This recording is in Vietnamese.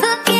thức.